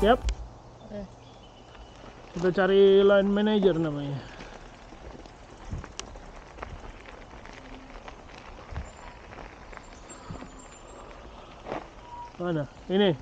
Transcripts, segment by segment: Yap. Kita cari line manager namanya. Mana? Ini.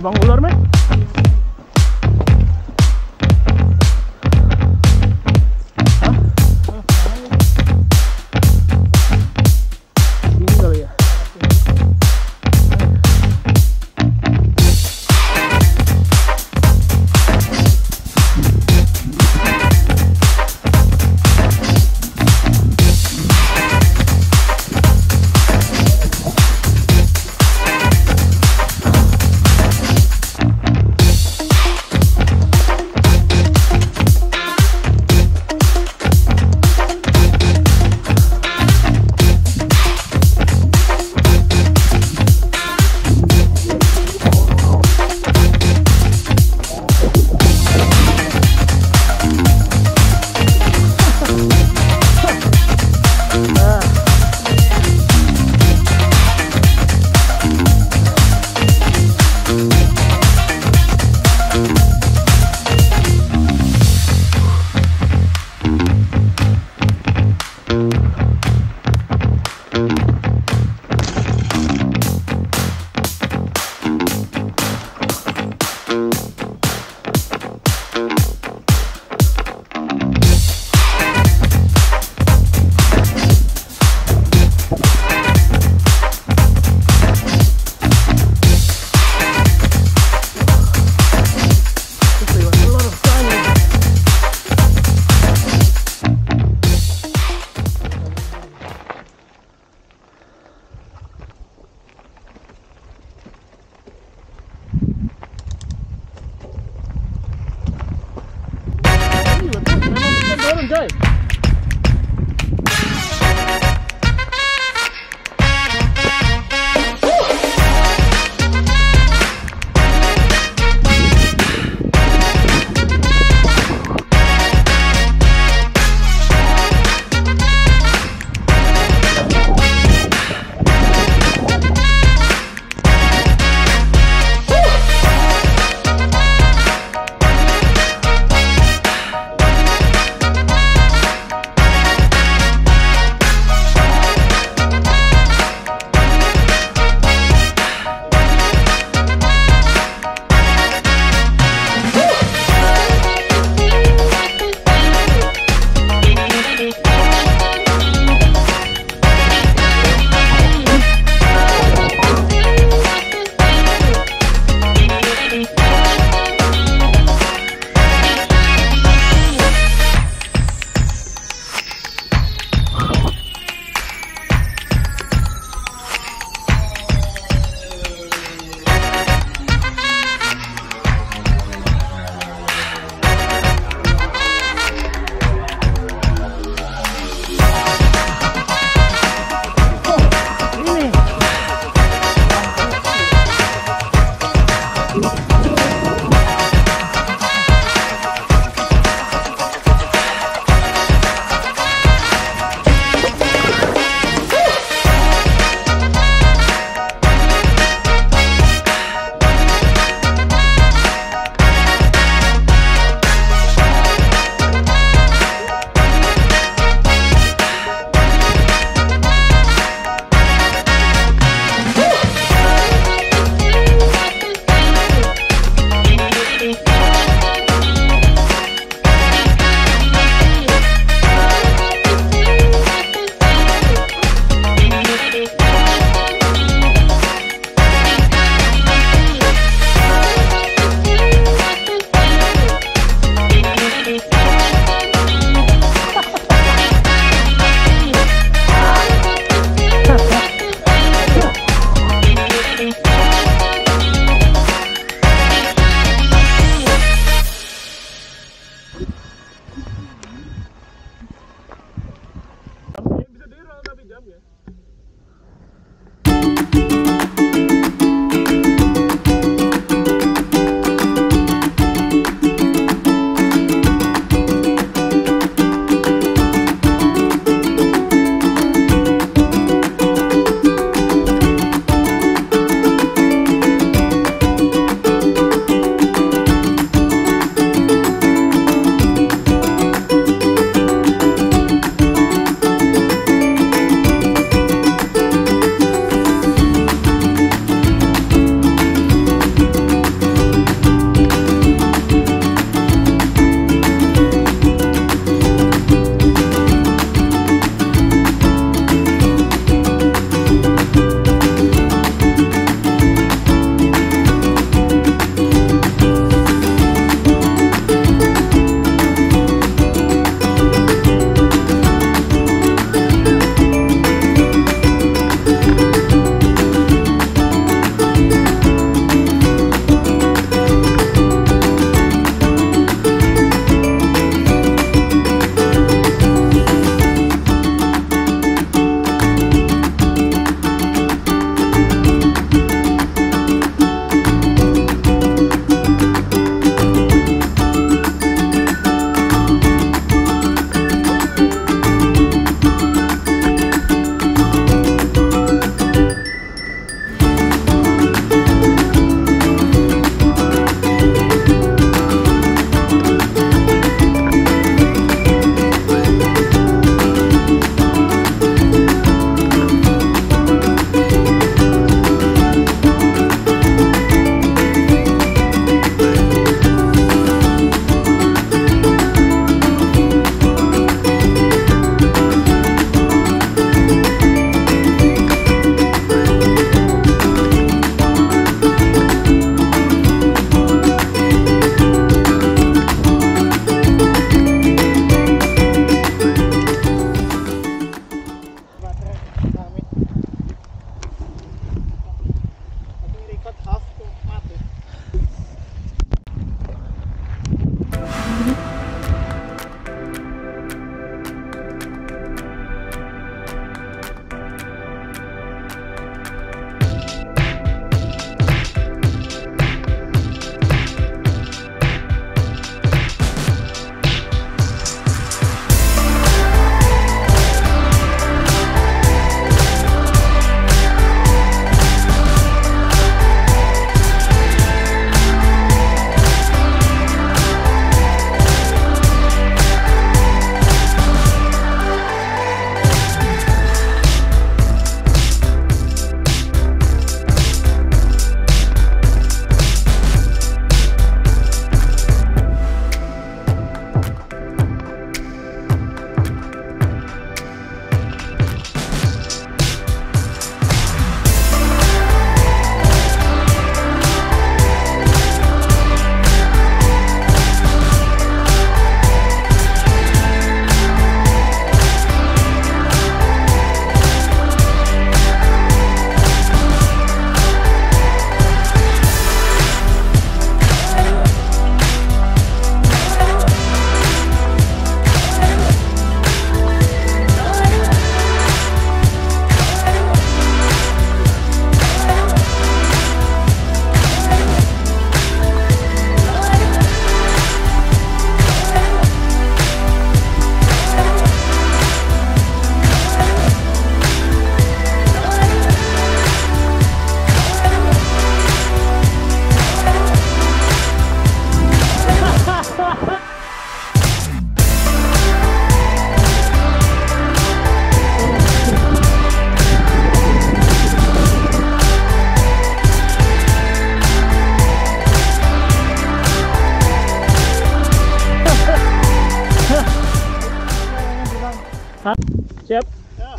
Bang ular meh? Hah? Sini kali ya? Yep. Yeah.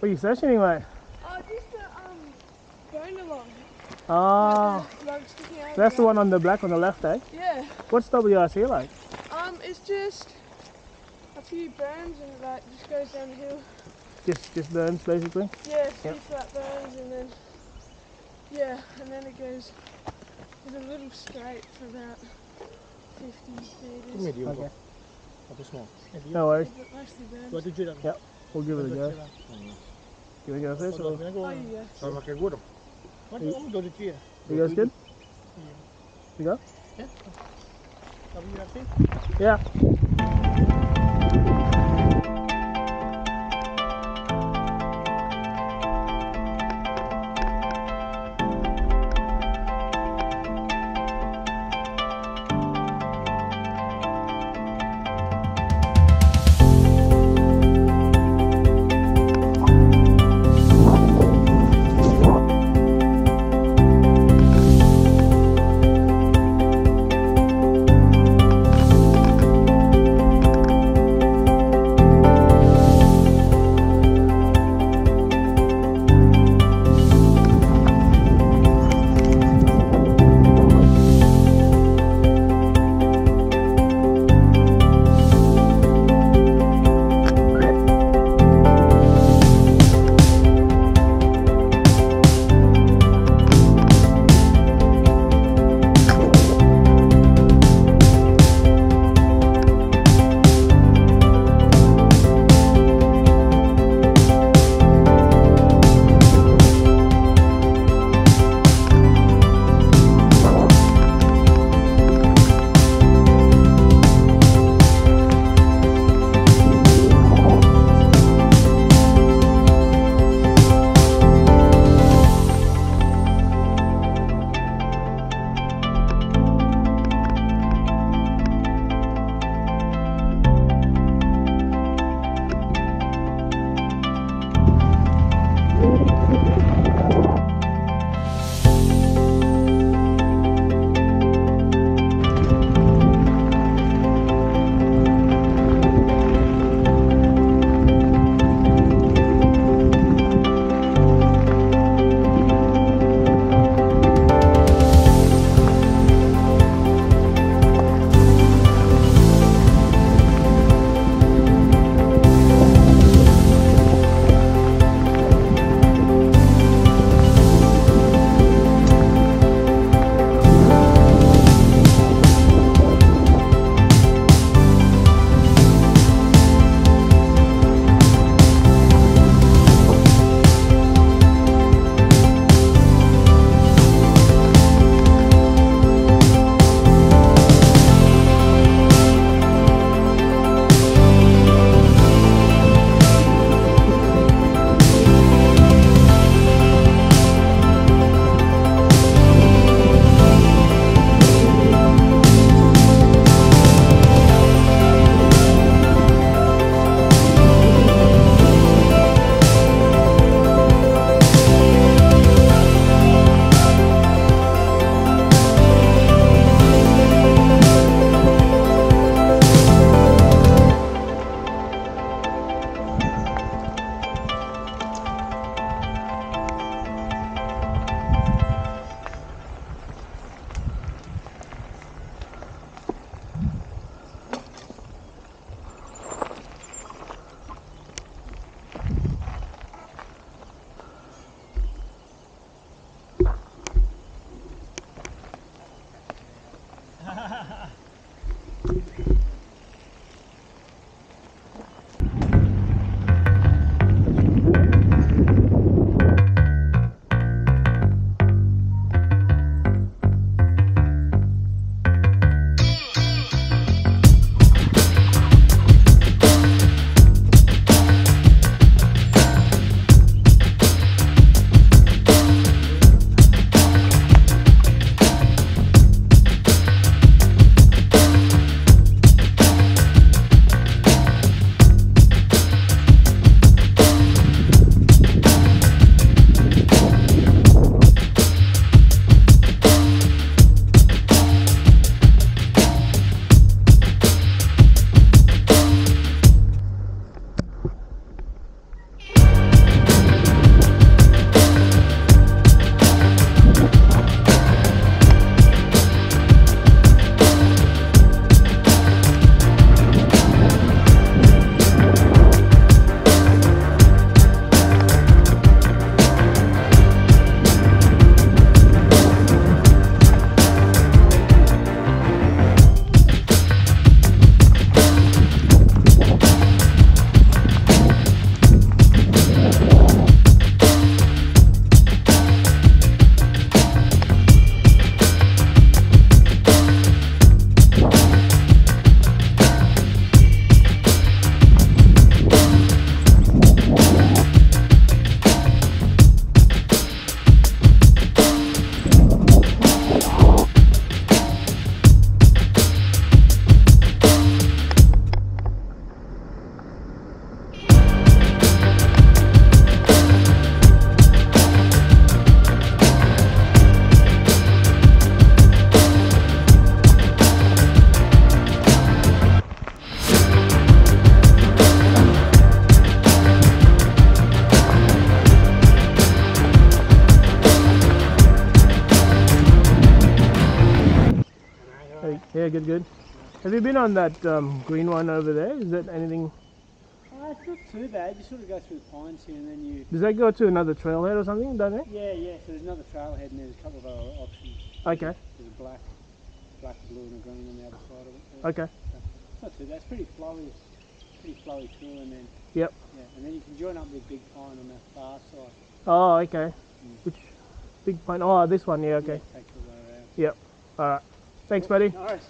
What are you sessioning like? Oh, just the bone along. Ah, that's the one on the black on the left, eh? Yeah. What's WRC like? It's just a few burns and that just goes down the hill. Just burns basically. Yeah, steep flat burns and then and then it goes with a little straight for about 50 meters. Medium. Okay. No worries. Mostly burns. Yep. We'll give it a go. Give it a go first, or? Oh, yeah. You guys good? You go? Yeah. Yeah. Yeah, good, good. Have you been on that green one over there? Is that anything? It's not too bad. You sort of go through the pines here and then you... Does that go to another trailhead or something, don't it? Yeah, yeah. So there's another trailhead and there's a couple of other options. Okay. There's a black, blue and a green on the other side of it. Okay. So it's not too bad. It's pretty flowy tour and then... Yep. Yeah, and then you can join up with Big Pine on the far side. Oh, okay. Mm. Which Big Pine? Oh, this one, yeah, okay. Yeah, take the way around. Yep. All right. Thanks, buddy. All right.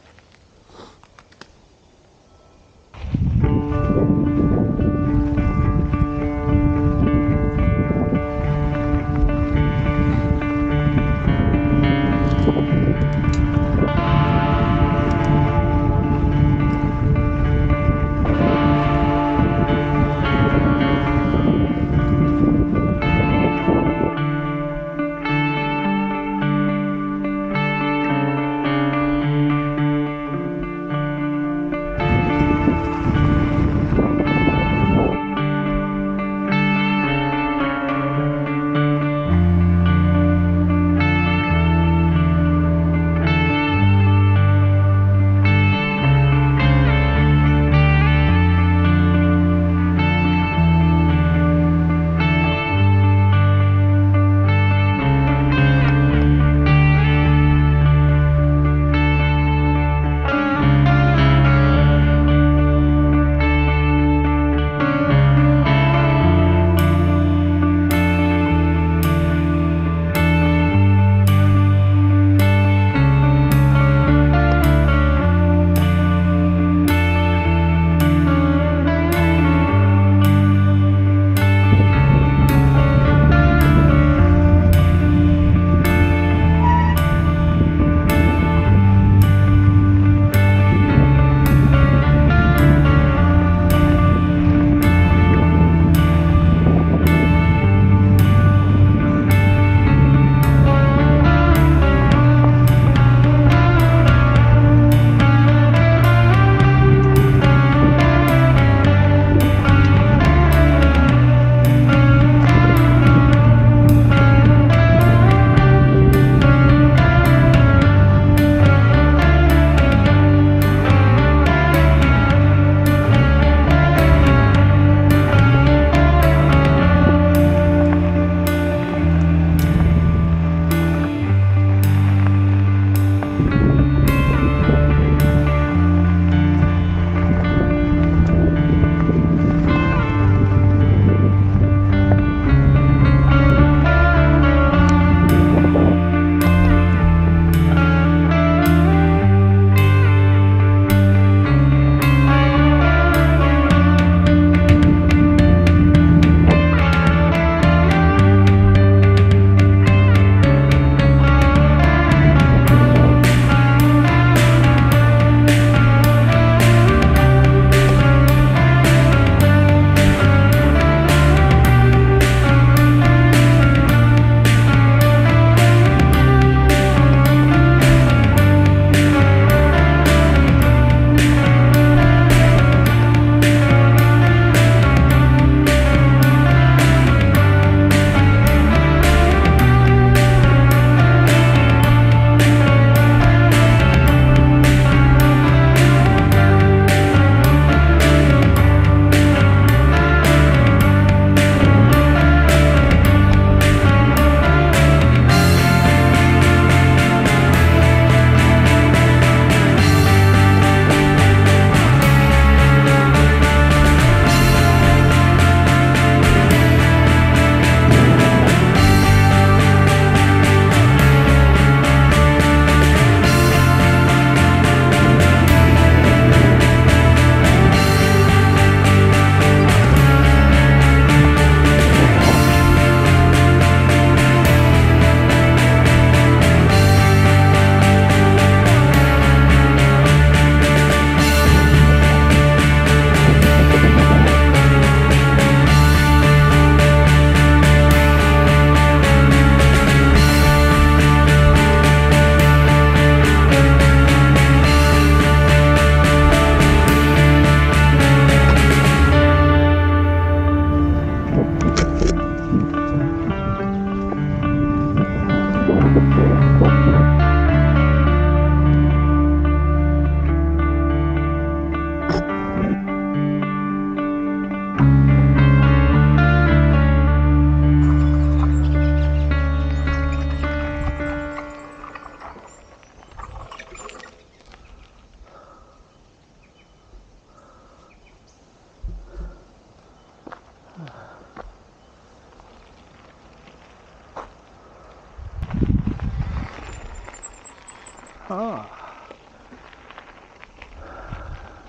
Aha!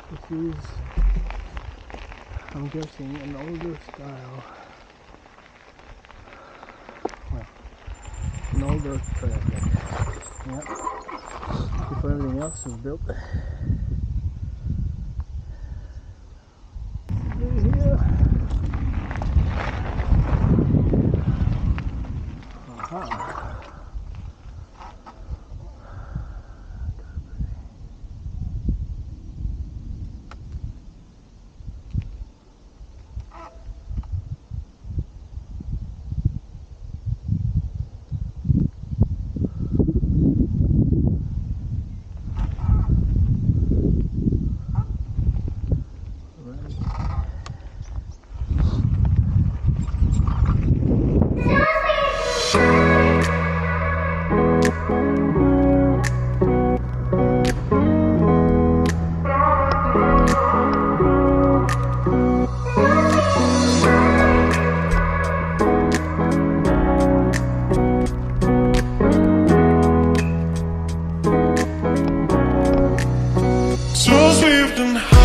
This is, I'm guessing, an older style. Well, an older trail. Yep. If everything else is built. And